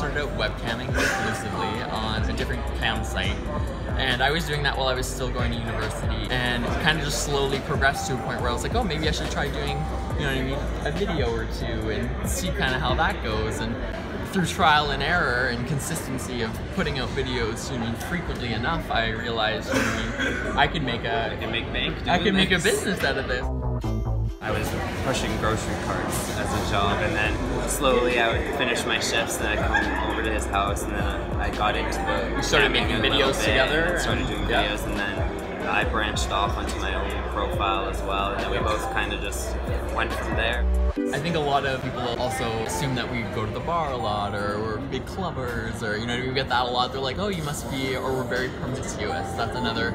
started out webcamming exclusively on a different cam site, and I was doing that while I was still going to university, and kind of just slowly progressed to a point where I was like, oh, maybe I should try doing, you know what I mean, a video or two and see kind of how that goes. And through trial and error and consistency of putting out videos, you know, frequently enough, I realized, you know, I could make a business out of this. I was pushing grocery carts as a job, and then slowly I would finish my shifts, and I'd come over to his house, and then I got into the. We started making videos together. And started doing videos, and then I branched off onto my own profile as well, and then we both kind of just went from there. I think a lot of people also assume that we go to the bar a lot, or we're big clubbers, or, you know, we get that a lot. They're like, oh, you must be, or we're very promiscuous. That's another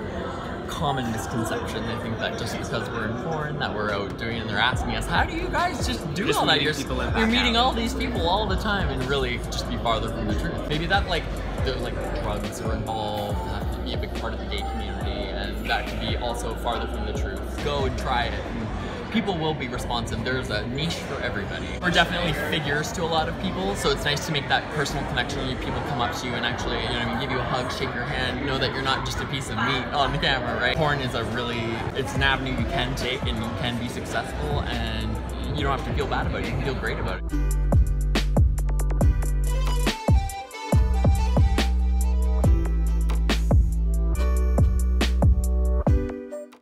common misconception. They think that just because we're in porn, that we're out doing it, and they're asking us, how do you guys just do all that? You're meeting all these people all the time, and really just be farther from the truth. Maybe that, like, there's like drugs are involved, that could be a big part of the gay community, and that could be also farther from the truth. Go and try it. People will be responsive. There's a niche for everybody. We're definitely figures to a lot of people, so it's nice to make that personal connection. People come up to you and actually, you know what I mean, give you a hug, shake your hand, know that you're not just a piece of meat on the camera, right? Porn is a really, it's an avenue you can take and you can be successful, and you don't have to feel bad about it, you can feel great about it.